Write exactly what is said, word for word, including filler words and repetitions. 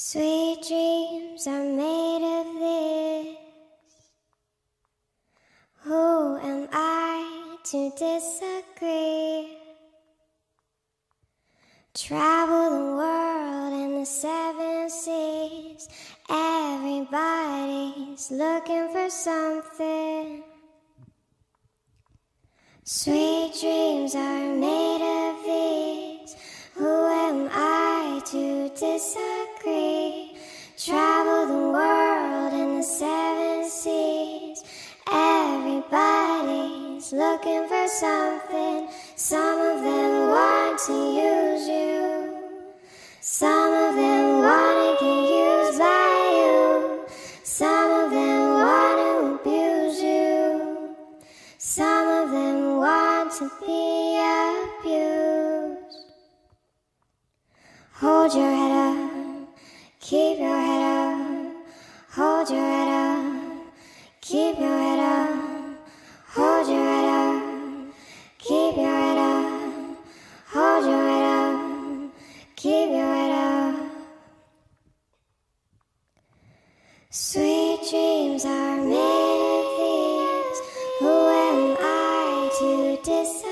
Sweet dreams are made of this. Who am I to disagree? Travel the world and the seven seas. Everybody's looking for something. Sweet dreams are made of these. Who am I to disagree? Travel the world and the seven seas. Everybody's looking for something. Some of them want to use you. Some of them want to get used by you. Some of them want to abuse you. Some of them want to be abused. Hold your head up, keep your head up. Hold your head up, keep your head up. Hold your head up, keep your head up. Keep your head up. Sweet dreams are made of these. Who am I to decide?